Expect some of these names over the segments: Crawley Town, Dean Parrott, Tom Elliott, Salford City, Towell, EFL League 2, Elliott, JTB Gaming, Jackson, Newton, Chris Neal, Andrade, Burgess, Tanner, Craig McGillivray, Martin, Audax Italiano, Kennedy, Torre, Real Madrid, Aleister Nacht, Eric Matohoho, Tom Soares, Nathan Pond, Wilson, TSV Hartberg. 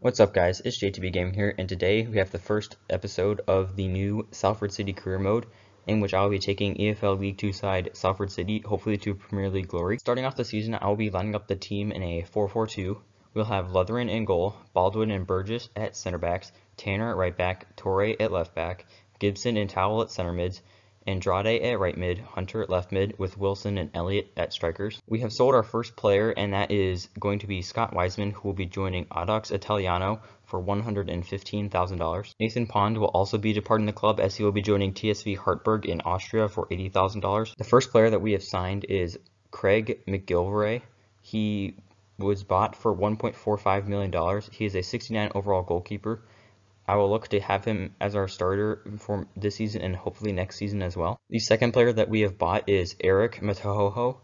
What's up guys, it's JTB Gaming here, and today we have the first episode of the new Salford City career mode, in which I'll be taking EFL League 2 side Salford City, hopefully to Premier League glory. Starting off the season, I'll be lining up the team in a 4-4-2. We'll have Leatheran in goal, Baldwin and Burgess at center backs, Tanner at right back, Torre at left back, Gibson and Towell at center mids, Andrade at right mid, Hunter at left mid, with Wilson and Elliott at strikers. We have sold our first player, and that is going to be Scott Wiseman, who will be joining Audax Italiano for $115,000. Nathan Pond will also be departing the club, as he will be joining TSV Hartberg in Austria for $80,000. The first player that we have signed is Craig McGillivray. He was bought for $1.45 million. He is a 69 overall goalkeeper. I will look to have him as our starter for this season and hopefully next season as well. The second player that we have bought is Eric Matohoho.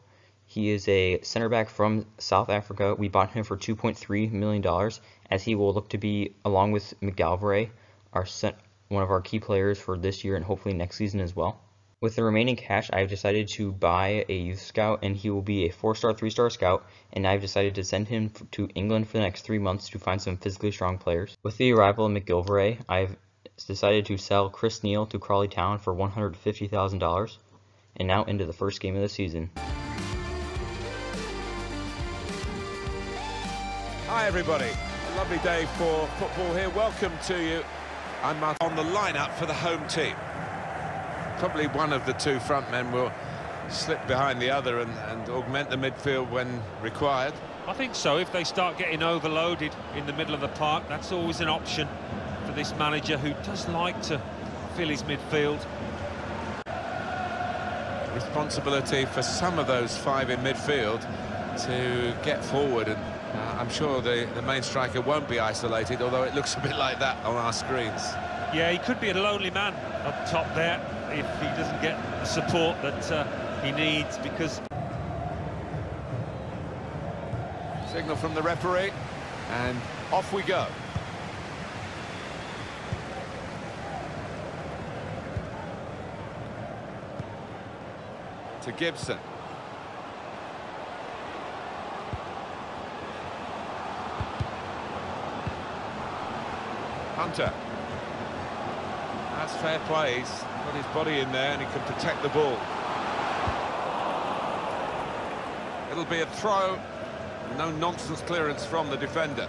He is a center back from South Africa. We bought him for $2.3 million, as he will look to be, along with McGillivray, one of our key players for this year and hopefully next season as well. With the remaining cash, I've decided to buy a youth scout, and he will be a 4-star, 3-star scout, and I've decided to send him to England for the next 3 months to find some physically strong players. With the arrival of McGillivray, I've decided to sell Chris Neal to Crawley Town for $150,000, and now into the first game of the season. Hi everybody, a lovely day for football here, welcome to you. I'm Martin on the lineup for the home team. Probably one of the two front men will slip behind the other and augment the midfield when required. I think so. If they start getting overloaded in the middle of the park, that's always an option for this manager who does like to fill his midfield. Responsibility for some of those five in midfield to get forward, and I'm sure the main striker won't be isolated, although it looks a bit like that on our screens. Yeah, he could be a lonely man up top there if he doesn't get the support that he needs, because... Signal from the referee, and off we go. To Gibson. Hunter. That's fair play, he's got his body in there and he can protect the ball. It'll be a throw, no nonsense clearance from the defender.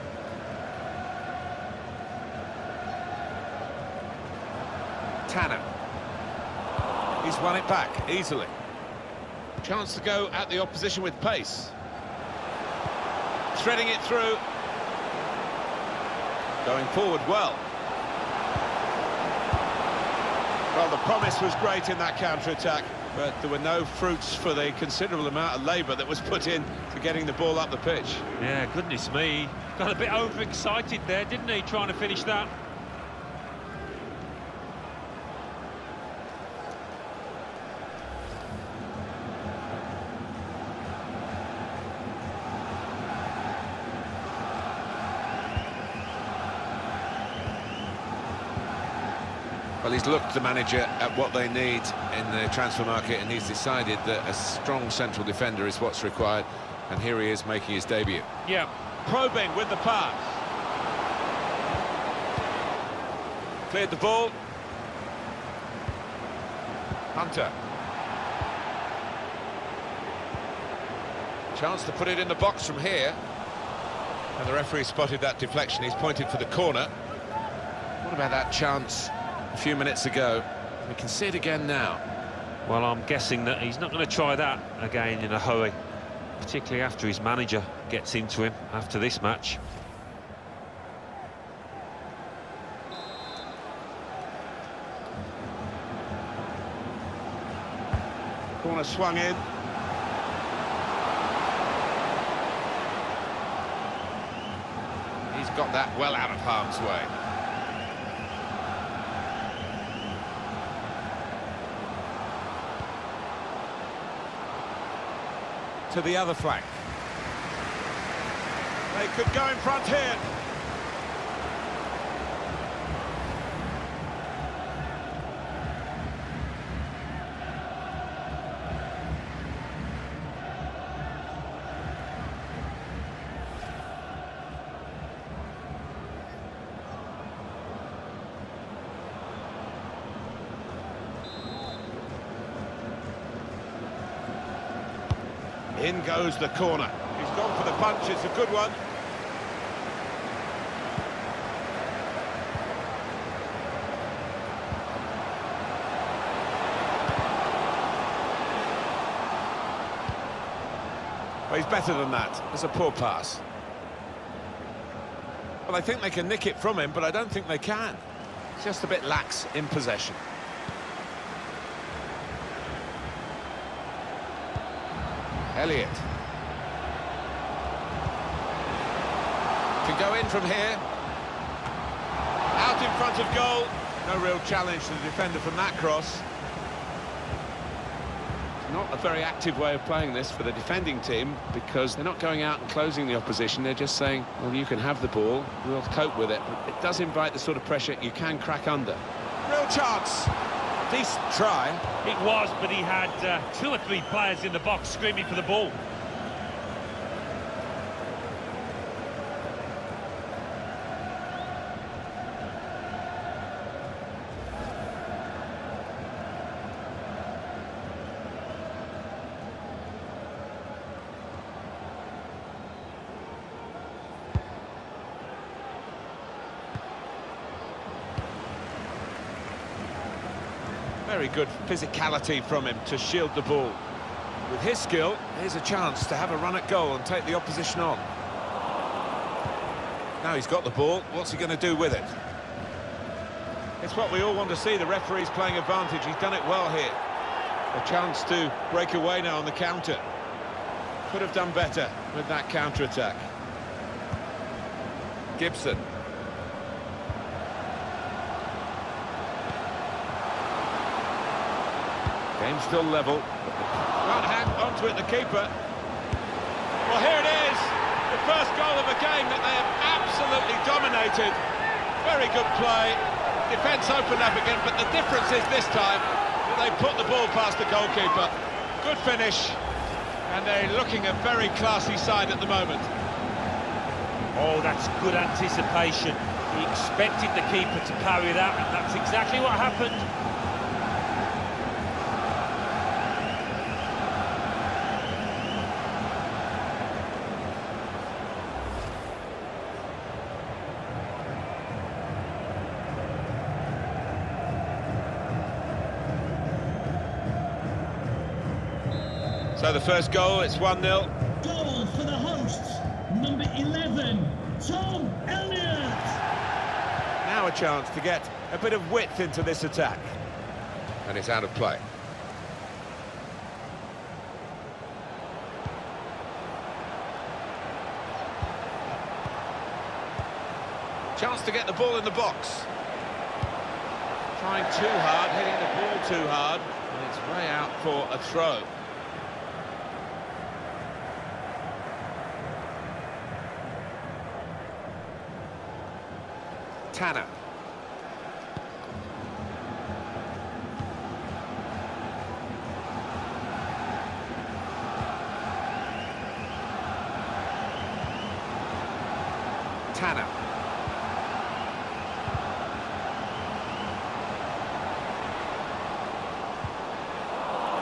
Tanner. He's won it back easily. Chance to go at the opposition with pace. Threading it through. Going forward well. Well, the promise was great in that counter-attack, but there were no fruits for the considerable amount of labour that was put in to getting the ball up the pitch. Yeah, goodness me. Got a bit overexcited there, didn't he, trying to finish that? Well, he's looked, the manager, at what they need in the transfer market, and he's decided that a strong central defender is what's required, and here he is making his debut. Yeah, probing with the pass. Cleared the ball. Hunter. Chance to put it in the box from here. And the referee spotted that deflection. He's pointed for the corner. What about that chance a few minutes ago? We can see it again now. Well, I'm guessing that he's not going to try that again in a hurry, particularly after his manager gets into him after this match. Corner swung in. He's got that well out of harm's way. To the other flank. They could go in front here. In goes the corner. He's gone for the punch, it's a good one. Well, he's better than that. It's a poor pass. Well, I think they can nick it from him, but I don't think they can. Just a bit lax in possession. Elliott. Can go in from here. Out in front of goal. No real challenge to the defender from that cross. Not a very active way of playing this for the defending team, because they're not going out and closing the opposition. They're just saying, well, you can have the ball, we'll cope with it. But it does invite the sort of pressure you can crack under. Real chance. Decent try. It was, but he had two or three players in the box screaming for the ball. Very good physicality from him to shield the ball. With his skill, here's a chance to have a run at goal and take the opposition on. Now he's got the ball, what's he going to do with it? It's what we all want to see, the referee's playing advantage, he's done it well here. A chance to break away now on the counter. Could have done better with that counter-attack. Gibson. Game still level. Can't hang onto it, the keeper. Well, here it is. The first goal of a game that they have absolutely dominated. Very good play. Defence opened up again, but the difference is this time that they put the ball past the goalkeeper. Good finish. And they're looking a very classy side at the moment. Oh, that's good anticipation. He expected the keeper to parry that, and that's exactly what happened. So the first goal, it's 1-0. Goal for the hosts, number 11, Tom Elliott. Now a chance to get a bit of width into this attack. And it's out of play. Chance to get the ball in the box. Trying too hard, hitting the ball too hard, and it's way out for a throw. Tanner.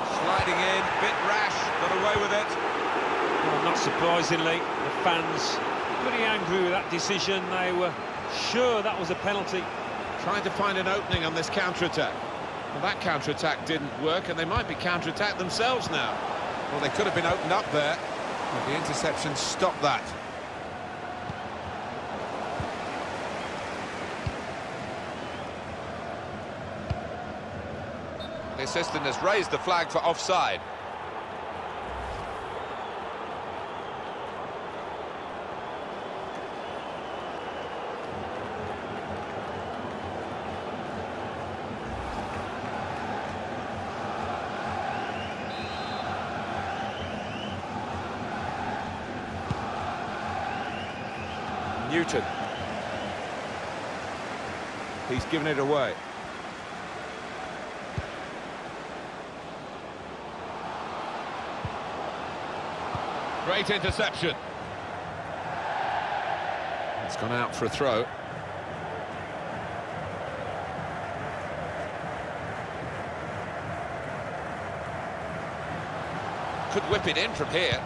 Sliding in, bit rash, got away with it. Well, not surprisingly, the fans pretty angry with that decision. They were sure that was a penalty. Trying to find an opening on this counter-attack. Well, that counter-attack didn't work, and they might be counter-attacked themselves now. Well, they could have been opened up there, but the interception stopped that. The assistant has raised the flag for offside. Newton. He's given it away. Great interception. It's gone out for a throw. could whip it in from here.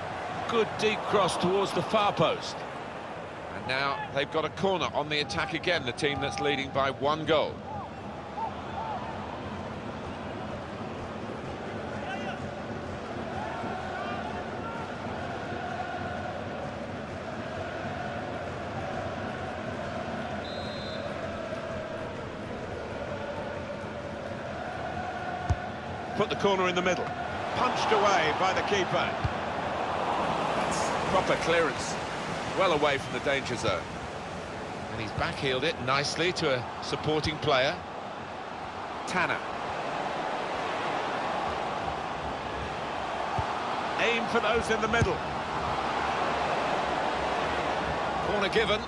Good deep cross towards the far post. And now they've got a corner on the attack again, the team that's leading by one goal. Put the corner in the middle. Punched away by the keeper. That's proper clearance. Well away from the danger zone. And he's backheeled it nicely to a supporting player. Tanner. Aim for those in the middle. Corner given.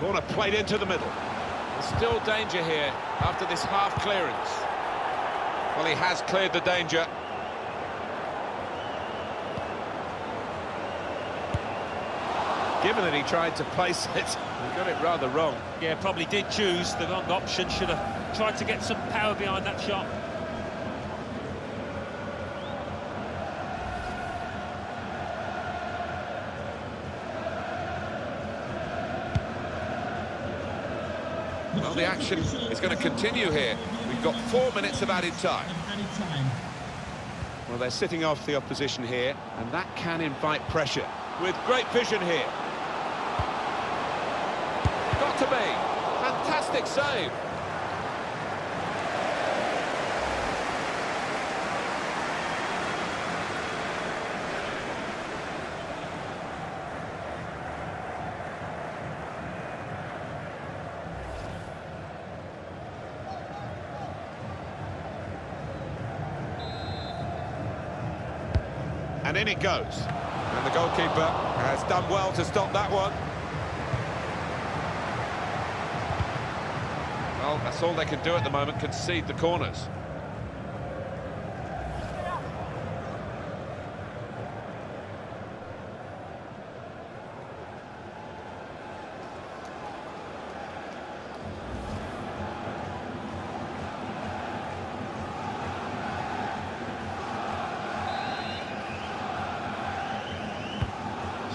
Corner played into the middle. There's still danger here after this half clearance. Well, he has cleared the danger. Given that he tried to place it, he got it rather wrong. Yeah, probably did choose the wrong option. Should have tried to get some power behind that shot. Well, the action is going to continue here. We've got 4 minutes of added time. Well, they're sitting off the opposition here, and that can invite pressure. With great vision here. Got to be. Fantastic save. And in it goes. And the goalkeeper has done well to stop that one. Well, that's all they can do at the moment, concede the corners.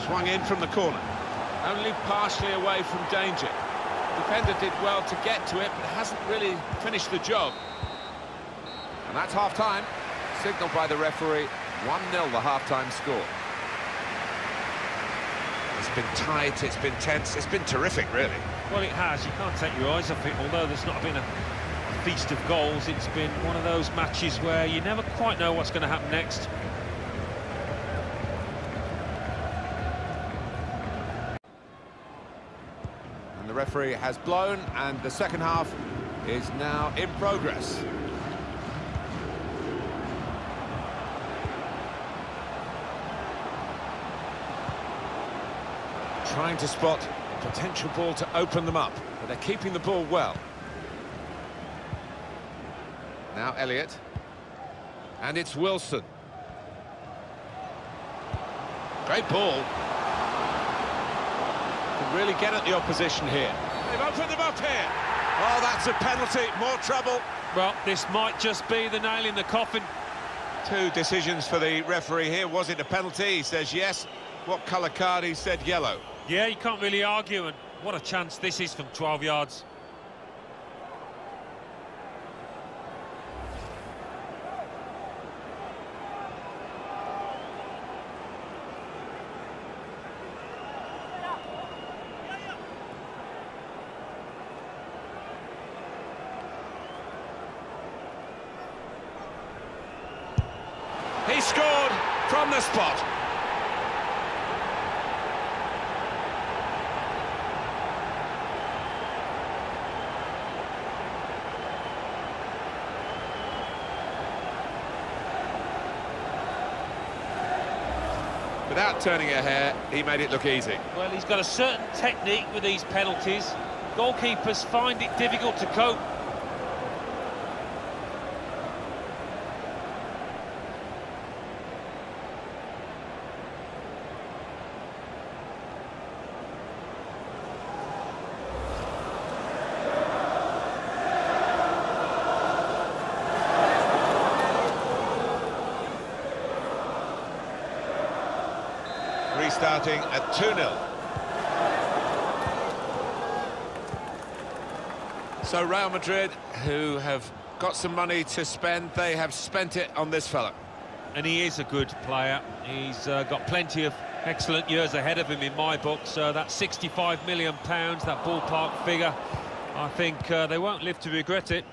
Swung in from the corner. Only partially away from danger. Defender did well to get to it, but hasn't really finished the job. And that's half-time. Signalled by the referee, 1-0 the half-time score. It's been tight, it's been tense, it's been terrific, really. Well, it has. You can't take your eyes off it, although there's not been a feast of goals. It's been one of those matches where you never quite know what's going to happen next. The referee has blown, and the second half is now in progress. Trying to spot a potential ball to open them up, but they're keeping the ball well. Now Elliott, and it's Wilson. Great ball. Really get at the opposition here. They've opened them up here. Oh, that's a penalty. More trouble. Well, this might just be the nail in the coffin. Two decisions for the referee here. Was it a penalty? He says yes. What colour card? He said yellow. Yeah, you can't really argue, and what a chance this is from 12 yards. He scored from the spot. Without turning a hair, he made it look easy. Well, he's got a certain technique with these penalties. Goalkeepers find it difficult to cope. starting at 2-0. So Real Madrid, who have got some money to spend, they have spent it on this fella. And he is a good player. He's got plenty of excellent years ahead of him in my book. So that £65 million, that ballpark figure, I think they won't live to regret it.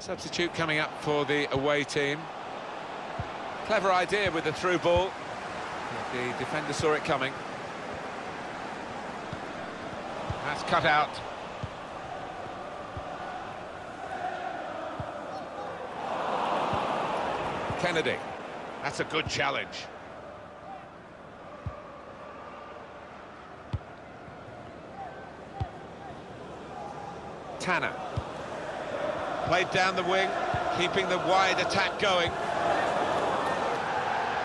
Substitute coming up for the away team. Clever idea with the through ball. The defender saw it coming. That's cut out. Kennedy. That's a good challenge. Tanner. Played down the wing, keeping the wide attack going.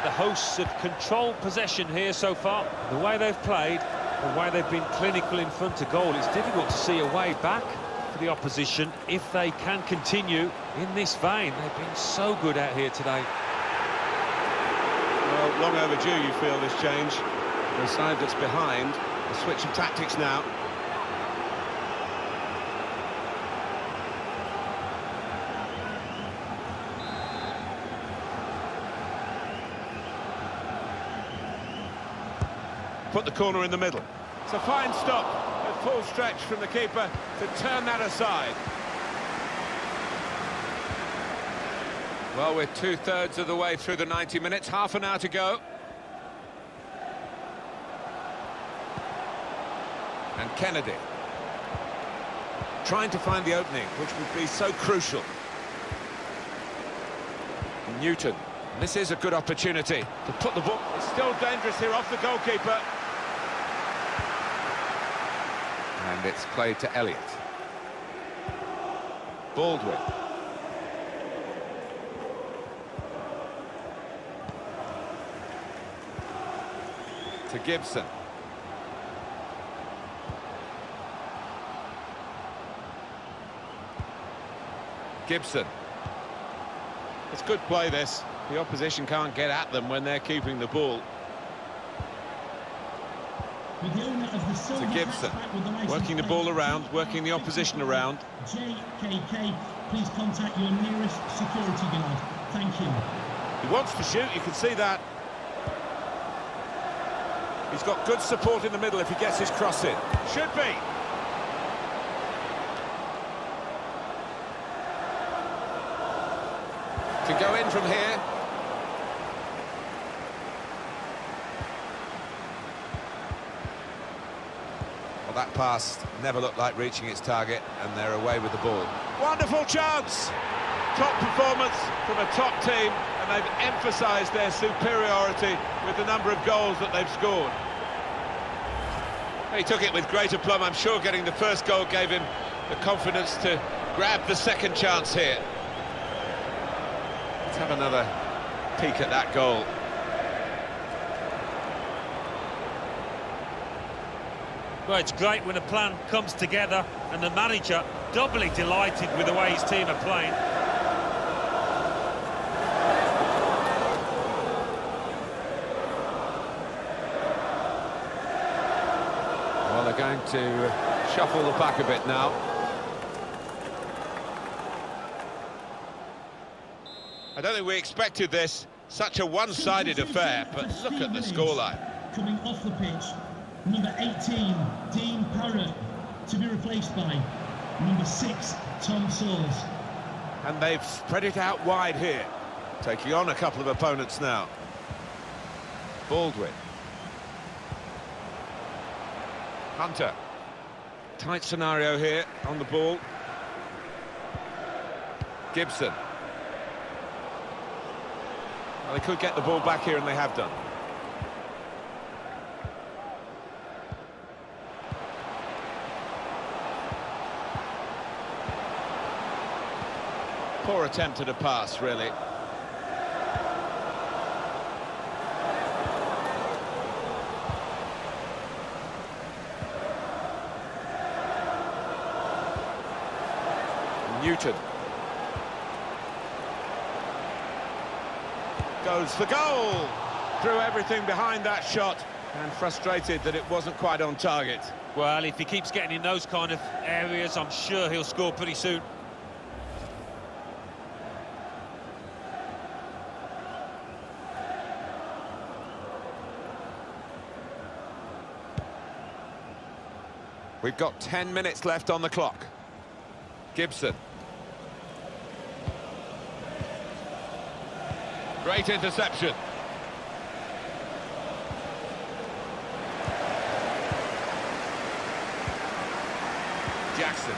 The hosts have controlled possession here so far. The way they've played, the way they've been clinical in front of goal, it's difficult to see a way back for the opposition if they can continue in this vein. They've been so good out here today. Well, long overdue, you feel, this change. The side that's behind, a switch of tactics now. Put the corner in the middle. It's a fine stop at full stretch from the keeper to turn that aside. Well, we're two-thirds of the way through the 90 minutes, half an hour to go. And Kennedy trying to find the opening, which would be so crucial. Newton. This is a good opportunity to put the ball. It's still dangerous here off the goalkeeper. And it's played to Elliott. Baldwin. To Gibson. Gibson. It's good play, this. The opposition can't get at them when they're keeping the ball. To Gibson, working the ball around, working the opposition around. JKK, please contact your nearest security guard. Thank you. He wants to shoot, you can see that. He's got good support in the middle if he gets his cross in. Should be. To go in from here. Well, that pass never looked like reaching its target, and they're away with the ball. Wonderful chance! Top performance from a top team, and they've emphasised their superiority with the number of goals that they've scored. He took it with great aplomb. I'm sure getting the first goal gave him the confidence to grab the second chance here. Let's have another peek at that goal. Well, it's great when a plan comes together, and the manager doubly delighted with the way his team are playing. Well, they're going to shuffle the back a bit now. I don't think we expected this, such a one-sided affair, but look at the scoreline. Coming off the pitch, number 18, Dean Parrott, to be replaced by number 6, Tom Soares. And they've spread it out wide here, taking on a couple of opponents now. Baldwin. Hunter. Tight scenario here on the ball. Gibson. They could get the ball back here, and they have done. Poor attempt at a pass, really. Newton. Goes for goal! threw everything behind that shot and frustrated that it wasn't quite on target. Well, if he keeps getting in those kind of areas, I'm sure he'll score pretty soon. We've got 10 minutes left on the clock. Gibson. Great interception. Jackson.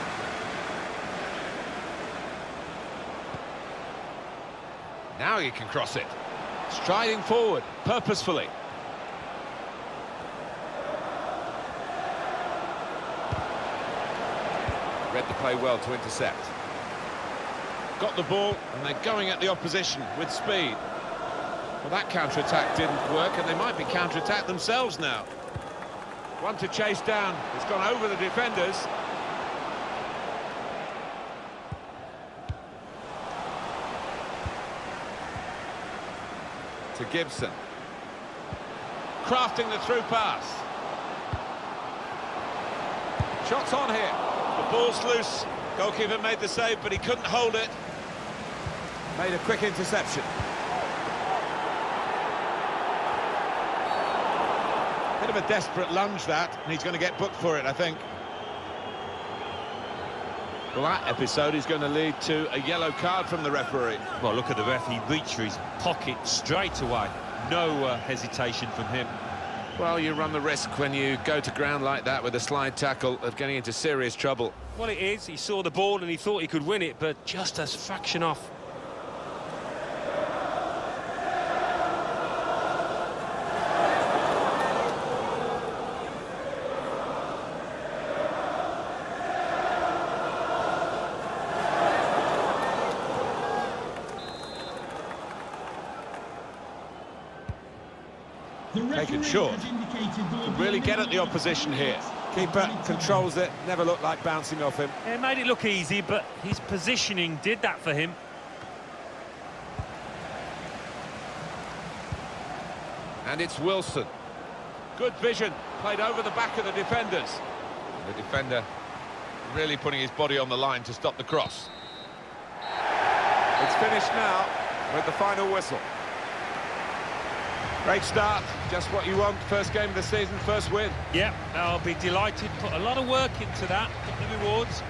Now you can cross it. Striding forward, purposefully. Read the play well to intercept. Got the ball, and they're going at the opposition with speed. Well, that counter-attack didn't work, and they might be counter-attacked themselves now. One to chase down. It's gone over the defenders. To Gibson. Crafting the through pass. Shots on here. The ball's loose. Goalkeeper made the save, but he couldn't hold it. Made a quick interception. Bit of a desperate lunge, that, and he's going to get booked for it, I think. Well, that episode is going to lead to a yellow card from the referee. Well, look at the ref. He reached for his pocket straight away. No hesitation from him. Well, you run the risk when you go to ground like that with a slide tackle of getting into serious trouble. Well, it is. He saw the ball and he thought he could win it, but just a fraction off. Taken short. Could really get at the opposition here. Keeper controls it, never looked like bouncing off him. It made it look easy, but his positioning did that for him. And it's Wilson. Good vision, played over the back of the defenders. The defender really putting his body on the line to stop the cross. It's finished now with the final whistle. Great start, just what you want, first game of the season, first win. Yep, I'll be delighted, put a lot of work into that, got the rewards.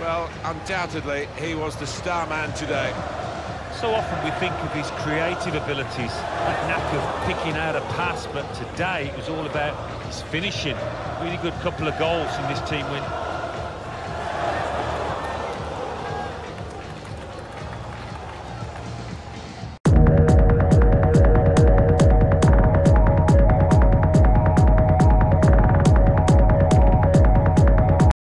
Well, undoubtedly, he was the star man today. So often we think of his creative abilities, that knack of picking out a pass, but today it was all about his finishing. Really good couple of goals in this team win.